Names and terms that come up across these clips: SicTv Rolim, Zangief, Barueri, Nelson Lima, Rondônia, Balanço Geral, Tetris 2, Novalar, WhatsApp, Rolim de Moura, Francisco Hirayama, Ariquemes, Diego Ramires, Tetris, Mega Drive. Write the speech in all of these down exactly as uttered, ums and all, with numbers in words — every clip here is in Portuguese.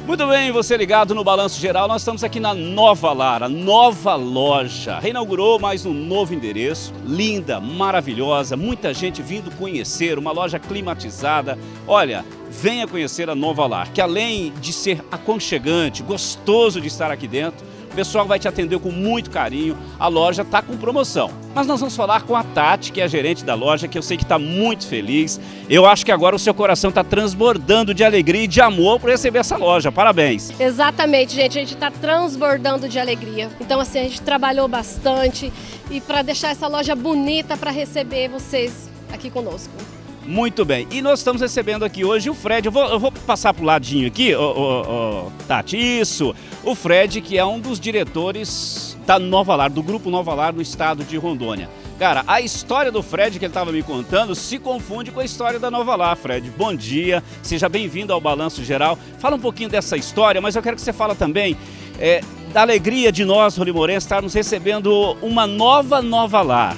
Muito bem, você ligado no Balanço Geral, nós estamos aqui na Novalar, a nova loja. Reinaugurou mais um novo endereço, linda, maravilhosa, muita gente vindo conhecer, uma loja climatizada. Olha, venha conhecer a Novalar, que além de ser aconchegante, gostoso de estar aqui dentro, o pessoal vai te atender com muito carinho, a loja está com promoção. Mas nós vamos falar com a Tati, que é a gerente da loja, que eu sei que está muito feliz. Eu acho que agora o seu coração está transbordando de alegria e de amor por receber essa loja. Parabéns! Exatamente, gente. A gente está transbordando de alegria. Então, assim, a gente trabalhou bastante e para deixar essa loja bonita para receber vocês aqui conosco. Muito bem. E nós estamos recebendo aqui hoje o Fred. Eu vou, eu vou passar para o ladinho aqui, oh, oh, oh, Tati. Isso! O Fred, que é um dos diretores da Novalar, do Grupo Novalar no estado de Rondônia. Cara, a história do Fred que ele estava me contando se confunde com a história da Novalar. Fred, bom dia. Seja bem-vindo ao Balanço Geral. Fala um pouquinho dessa história, mas eu quero que você fala também é, da alegria de nós, rolimourenses, estarmos recebendo uma nova Novalar.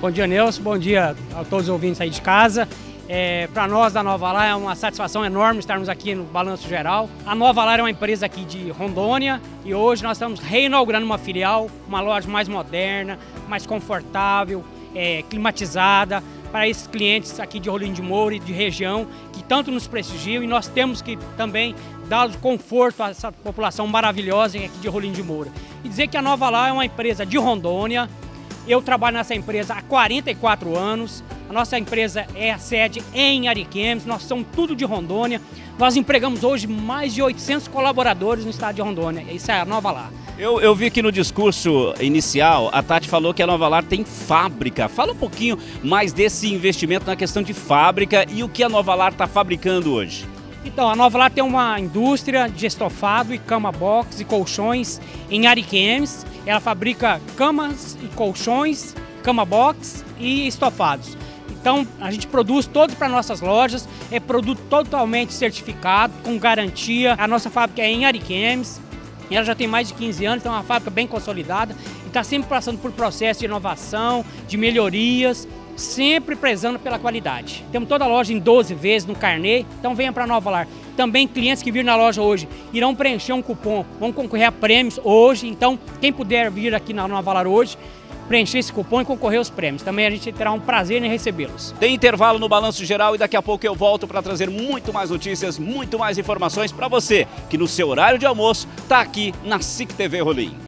Bom dia, Nelson. Bom dia a todos os ouvintes aí de casa. É, para nós da Novalar é uma satisfação enorme estarmos aqui no Balanço Geral. A Novalar é uma empresa aqui de Rondônia e hoje nós estamos reinaugurando uma filial, uma loja mais moderna, mais confortável, é, climatizada, para esses clientes aqui de Rolim de Moura e de região que tanto nos prestigiam, e nós temos que também dar conforto a essa população maravilhosa aqui de Rolim de Moura. E dizer que a Novalar é uma empresa de Rondônia. Eu trabalho nessa empresa há quarenta e quatro anos, a nossa empresa é a sede em Ariquemes, nós somos tudo de Rondônia. Nós empregamos hoje mais de oitocentos colaboradores no estado de Rondônia, isso é a Novalar. Eu, eu vi que no discurso inicial a Tati falou que a Novalar tem fábrica. Fala um pouquinho mais desse investimento na questão de fábrica e o que a Novalar está fabricando hoje. Então, a Novalar tem uma indústria de estofado e cama box e colchões em Ariquemes. Ela fabrica camas e colchões, cama box e estofados. Então, a gente produz todos para nossas lojas, é produto totalmente certificado, com garantia. A nossa fábrica é em Ariquemes, ela já tem mais de quinze anos, então é uma fábrica bem consolidada e está sempre passando por processo de inovação, de melhorias, sempre prezando pela qualidade. Temos toda a loja em doze vezes no carnê, então venha para a Novalar. Também clientes que viram na loja hoje irão preencher um cupom, vão concorrer a prêmios hoje, então quem puder vir aqui na Novalar hoje, preencher esse cupom e concorrer aos prêmios. Também a gente terá um prazer em recebê-los. Tem intervalo no Balanço Geral e daqui a pouco eu volto para trazer muito mais notícias, muito mais informações para você, que no seu horário de almoço está aqui na SicTv Rolim.